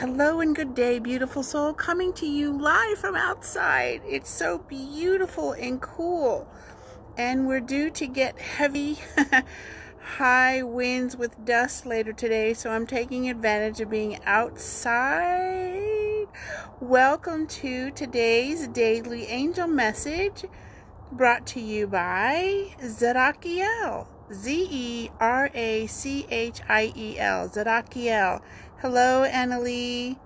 Hello and good day, beautiful soul, coming to you live from outside. It's so beautiful and cool, and we're due to get heavy high winds with dust later today, so I'm taking advantage of being outside. Welcome to today's daily angel message, brought to you by Zerachiel. Z-E-R-A-C-H-I-E-L, Zerachiel. Hello, Annalie.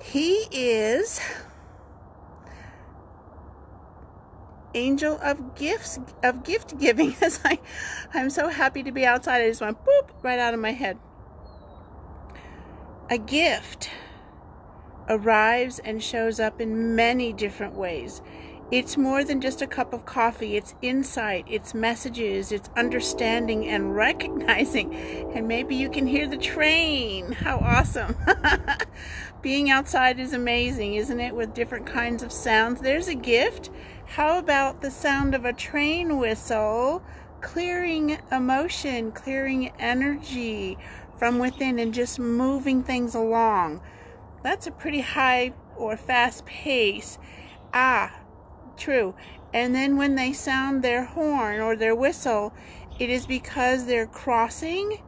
He is angel of gifts, of gift giving. I'm so happy to be outside. I just went boop right out of my head. A gift arrives and shows up in many different ways. It's more than just a cup of coffee. It's insight, it's messages, it's understanding and recognizing. And maybe you can hear the train. How awesome. Being outside is amazing, isn't it? With different kinds of sounds. There's a gift. How about the sound of a train whistle? Clearing emotion, clearing energy from within and just moving things along. That's a pretty high or fast pace. True. And then when they sound their horn or their whistle, it is because they're crossing,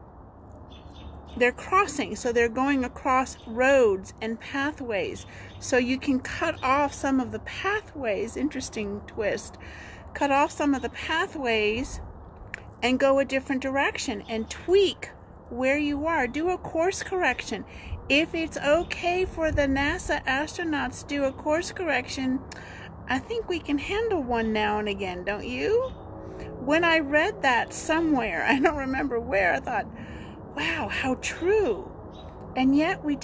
so they're going across roads and pathways, so you can cut off some of the pathways. Interesting twist. Cut off some of the pathways and go a different direction and tweak where you are. Do a course correction. If it's okay for the NASA astronauts, do a course correction. I think we can handle one now and again, don't you? When I read that somewhere, I don't remember where, I thought, wow, how true. And yet we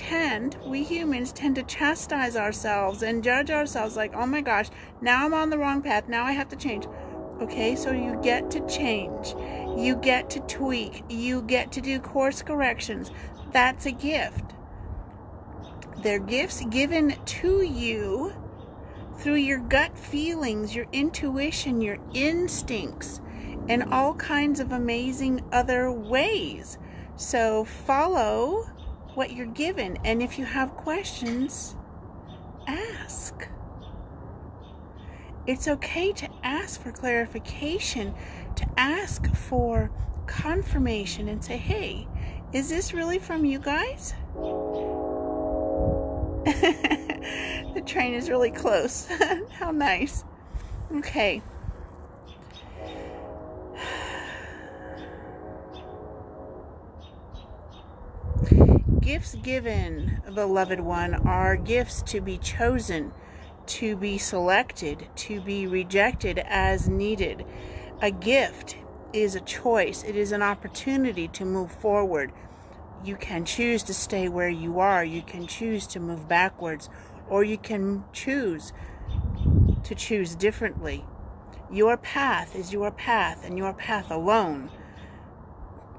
humans tend to chastise ourselves and judge ourselves like, oh my gosh, now I'm on the wrong path, now I have to change. Okay, so you get to change, you get to tweak, you get to do course corrections. That's a gift. They're gifts given to you through your gut feelings, your intuition, your instincts, and all kinds of amazing other ways. So follow what you're given, and if you have questions, ask. It's okay to ask for clarification, to ask for confirmation, and say, hey, is this really from you guys? The train is really close. How nice. Okay. Gifts given, beloved one, are gifts to be chosen, to be selected, to be rejected as needed. A gift is a choice. It is an opportunity to move forward. You can choose to stay where you are. You can choose to move backwards, or you can choose to choose differently. Your path is your path, and your path alone.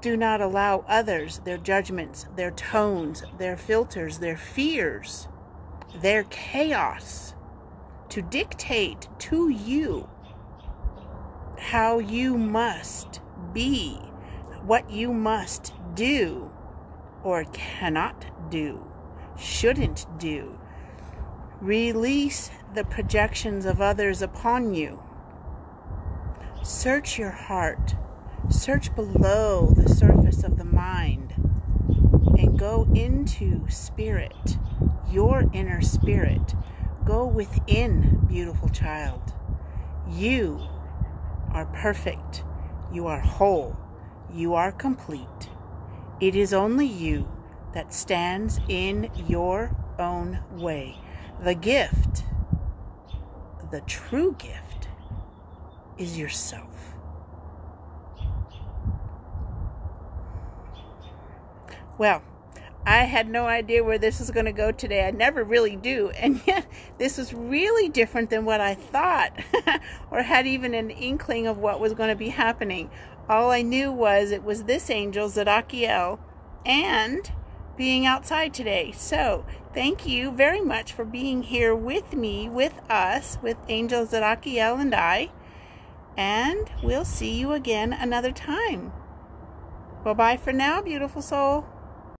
Do not allow others, their judgments, their tones, their filters, their fears, their chaos, to dictate to you how you must be, what you must do, or cannot do, shouldn't do. Release the projections of others upon you. Search your heart. Search below the surface of the mind and go into spirit, your inner spirit. Go within, beautiful child. You are perfect. You are whole. You are complete. It is only you that stands in your own way. The gift, the true gift, is yourself. Well, I had no idea where this was going to go today. I never really do. And yet, this was really different than what I thought or had even an inkling of what was going to be happening. All I knew was it was this angel, Zerachiel, and being outside today. So thank you very much for being here with me, with us, with Angel Zerachiel and I. And we'll see you again another time. Bye-bye for now, beautiful soul.